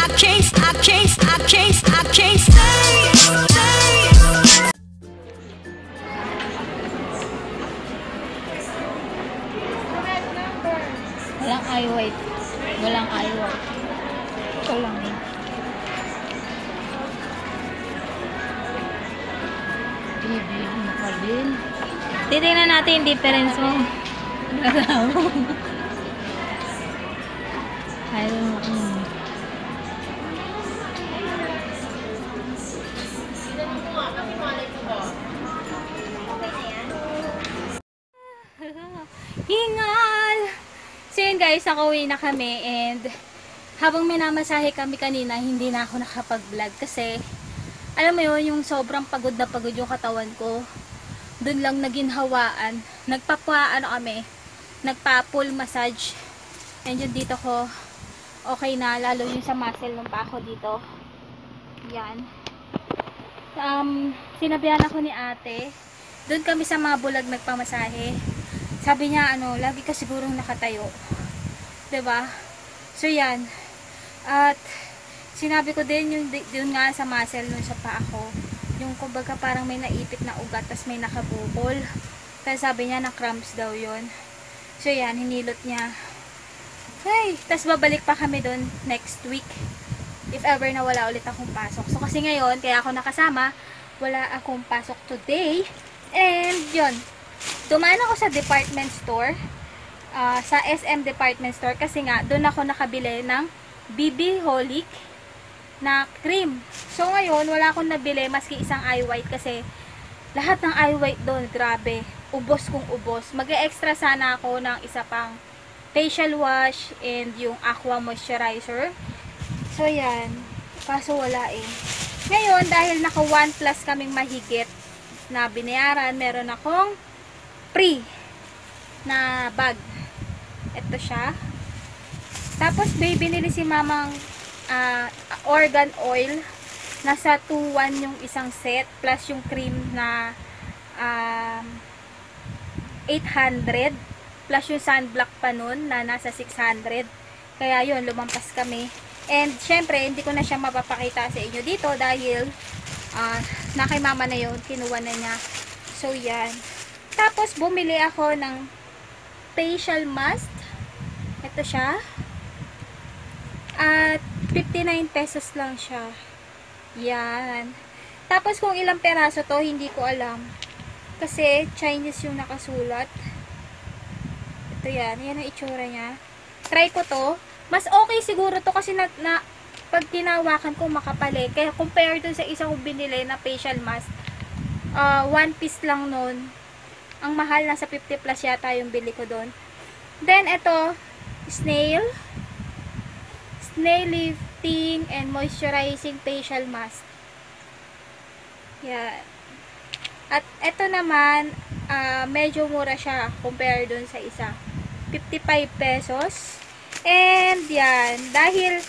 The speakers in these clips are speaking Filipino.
I can't stay. Walang eye weight. Walang eye weight. Ito lang eh. Bibihan mo pa din. Titignan natin yung difference mo. I don't know. Hingal! So yun guys, nakauwi na kami and habang minamasahe kami kanina, hindi na ako nakapag-vlog kasi alam mo yun, yung sobrang pagod na pagod yung katawan ko, dun lang naginhawaan. Nagpa-pull massage and yun dito ko okay na, lalo yung sa muscle nung pa ako dito. Yan. Sinabihan ako ni ate, dun kami sa mga bulag nagpamasahe. Sabi niya, ano, lagi ka sigurong nakatayo. Diba? So, yan. At, sinabi ko din, yung nga sa muscle nun sa paa ko. Yung, kumbaga, parang may naipit na ugat, tas may nakabukol. Kaya sabi niya, na-cramps daw yon. So, yan, hinilot niya. Hey! Tas babalik pa kami dun next week. If ever na wala ulit akong pasok. So, kasi ngayon, kaya ako nakasama, wala akong pasok today. And, yon. Dumaan ako sa department store, sa SM Department Store kasi nga doon ako nakabili ng BB Holic na cream. So ngayon wala akong nabili maski isang eye white kasi lahat ng eye white doon grabe, ubos kung ubos. Mag-e-extra sana ako ng isa pang facial wash and yung aqua moisturizer. So yan, kaso wala eh. Ngayon dahil naka 1 plus kaming mahigit na binayaran, meron akong free na bag. Ito siya. Tapos may binili si mamang organ oil. Nasa 2-1 yung isang set plus yung cream na 800 plus yung sunblock pa nun na nasa 600. Kaya yun, lumampas kami. And syempre, hindi ko na siya mapapakita sa inyo dito dahil na kay mama na yun. Kinuha na niya. So yan. Tapos, bumili ako ng facial mask. Ito siya. At 59 pesos lang siya. Yan. Tapos, kung ilang peraso to, hindi ko alam. Kasi, Chinese yung nakasulat. Ito yan. Yan ang itsura niya. Try ko to. Mas okay siguro to kasi pag tinawakan ko makapal. Kaya, compare dun sa isang binili na facial mask, 1 piece lang nun. Ang mahal, nasa 50 plus yata yung bili ko doon. Then, ito, snail. Snail lifting and moisturizing facial mask. Yeah. At ito naman, medyo mura siya compare doon sa isa. 55 pesos. And, yan. Dahil,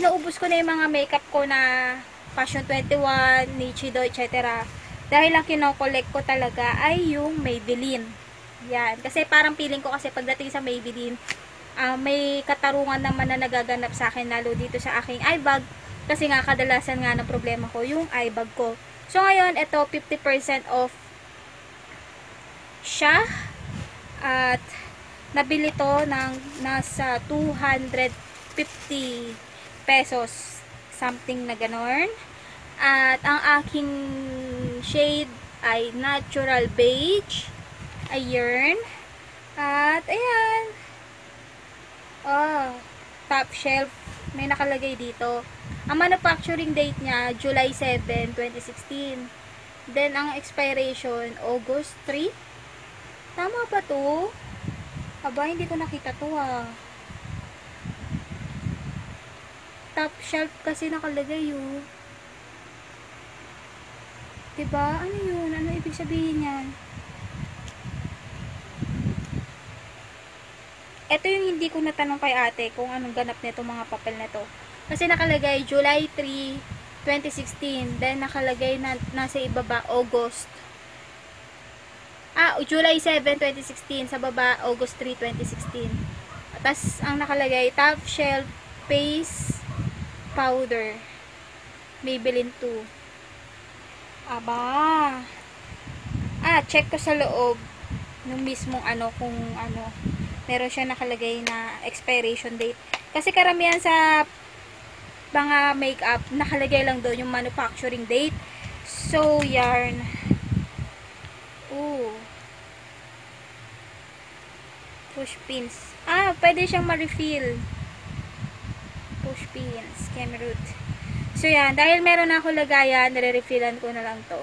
inuubos ko na yung mga makeup ko na Fashion 21, Nichido, etc. Dahil ang kinokollect ko talaga ay yung Maybelline. Yan. Kasi parang feeling ko kasi pagdating sa Maybelline, may katarungan naman na nagaganap sa akin lalo dito sa aking eye bag. Kasi nga kadalasan nga ng problema ko yung eye bag ko. So ngayon, ito 50% off siya. At nabili to ng nasa 250 pesos. Something na ganon. At ang aking shade ay natural beige. Ayan. At ayan. Oh, top shelf. May nakalagay dito. Ang manufacturing date niya, July 7, 2016. Then, ang expiration, August 3. Tama ba to? Aba, hindi ko nakita to ah. Top shelf kasi nakalagay yun. Diba? Ano yun? Ano ibig sabihin yan? Ito yung hindi ko natanong kay ate kung anong ganap nito mga papel na to. Kasi nakalagay July 3, 2016. Then nakalagay na nasa ibaba August. July 7, 2016. Sa baba August 3, 2016. Tapos ang nakalagay top shelf face powder. Maybelline 2. Aba. Ah, check ko sa loob nung mismong ano kung ano. Meron siya nakalagay na expiration date. Kasi karamihan sa mga makeup, nakalagay lang doon yung manufacturing date. So, yarn. Ooh. Push pins. Ah, pwede siyang ma-refill. Push pins. Cameroot. So, yan. Dahil meron na ako lagayan, nare-refillan ko na lang to.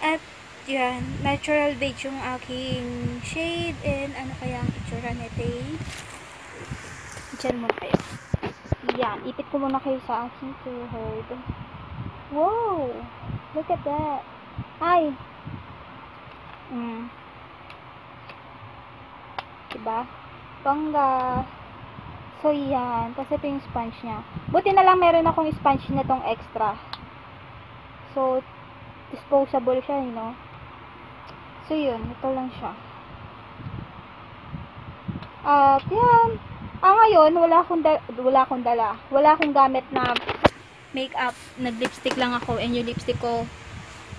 At, yan. Natural beige yung aking shade. And, ano kaya ang itsura nete? Diyan mo kayo. Yan. Ipit ko muna kayo sa aking forehead. Wow! Look at that! Ay! Diba? Bangga! So, yan. Kasi ito yung sponge niya. Buti na lang meron akong sponge na tong extra. So, disposable siya, you know? So, yun. Ito lang siya. At, yan! Ah, ngayon, wala akong dala. Wala akong gamit na makeup. Nag-lipstick lang ako. And yung lipstick ko,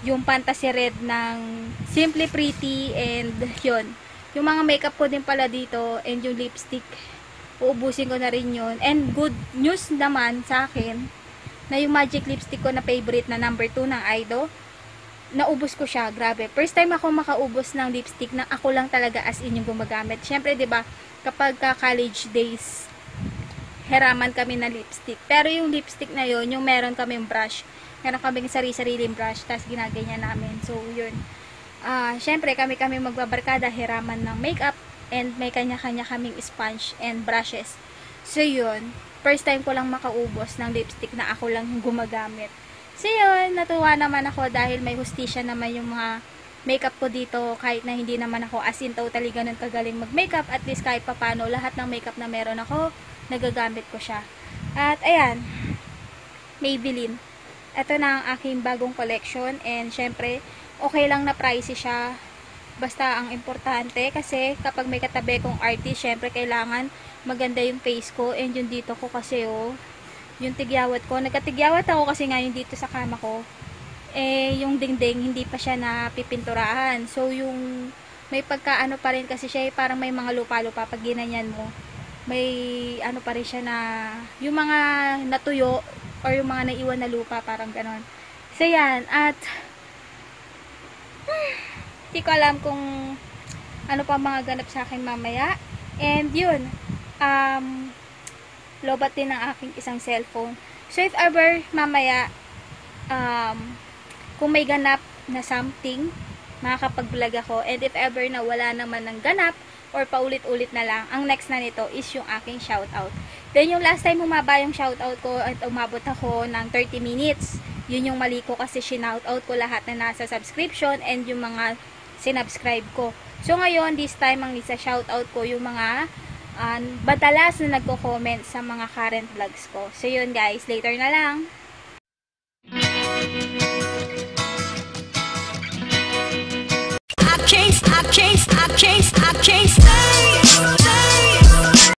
yung Fantasy Red ng Simply Pretty. And yun. Yung mga makeup ko din pala dito. And yung lipstick, uubusin ko na rin yun. And good news naman sa akin, na yung magic lipstick ko na favorite na number 2 ng Idol, naubos ko siya. Grabe. First time ako makaubos ng lipstick na ako lang talaga as in yung gumagamit. Siyempre, diba, kapag college days, heraman kami na lipstick. Pero yung lipstick na yon, yung meron kami yung brush. Meron kami sarili-sariling brush, tapos ginaganya namin. So, yun. Siyempre, kami magbabarkada, heraman ng makeup, and may kanya-kanya kaming sponge and brushes. So, yun. First time ko lang makaubos ng lipstick na ako lang gumagamit. So, yun. Natuwa naman ako dahil may hustisya naman yung mga makeup ko dito, kahit na hindi naman ako as in totally ganun kagaling mag-makeup, at least kahit papano, lahat ng makeup na meron ako, nagagamit ko siya. At ayan, Maybelline. Ito na ang aking bagong collection, and syempre, okay lang na pricey siya. Basta ang importante, kasi kapag may katabi kong artist, syempre kailangan maganda yung face ko, and yung dito ko kasi yung tigyawat ko. Nagkatigyawat ako kasi nga yung dito sa kama ko. Eh, yung dingding, hindi pa siya napipinturahan. So, yung may pagkaano pa rin kasi siya, eh, parang may mga lupa-lupa pag ginanyan mo. May ano pa rin siya na, yung mga natuyo or yung mga naiwan na lupa, parang ganon. So, yan. At, hindi ko alam kung ano pa mga ganap sa akin mamaya. And, yun. Lobat din ang aking isang cellphone. So, if ever mamaya, kung may ganap na something, makakapag-vlog ako. And if ever na wala naman ng ganap, or paulit-ulit na lang, ang next na nito is yung aking shoutout. Then yung last time humaba yung shoutout ko at umabot ako ng 30 minutes. Yun yung mali ko kasi shinoutout ko lahat na nasa subscription and yung mga sinubscribe ko. So ngayon, this time, ang isa shoutout ko yung mga batalas na nagko-comment sa mga current vlogs ko. So yun guys, later na lang. I can't stop.